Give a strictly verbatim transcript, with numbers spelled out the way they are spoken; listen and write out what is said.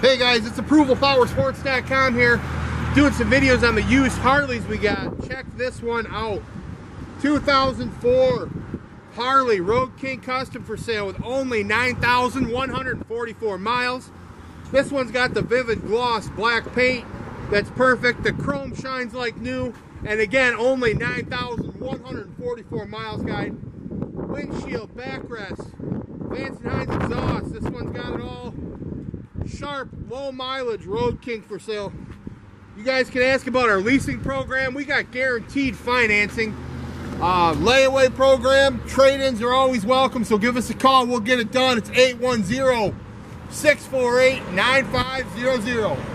Hey guys, it's Approval Power Sports dot com here, doing some videos on the used Harleys we got. Check this one out. two thousand four Harley Road King Custom for sale with only nine thousand one hundred forty-four miles. This one's got the vivid gloss black paint that's perfect. The chrome shines like new. And again, only nine thousand one hundred forty-four miles, guys. Windshield, backrest, Lanson Hines exhaust. This one's got it all. Sharp, low mileage Road King for sale. You guys can ask about our leasing program. We got guaranteed financing, uh, layaway program. Trade-ins are always welcome, so give us a call. We'll get it done. It's eight one zero, six four eight, nine five zero zero.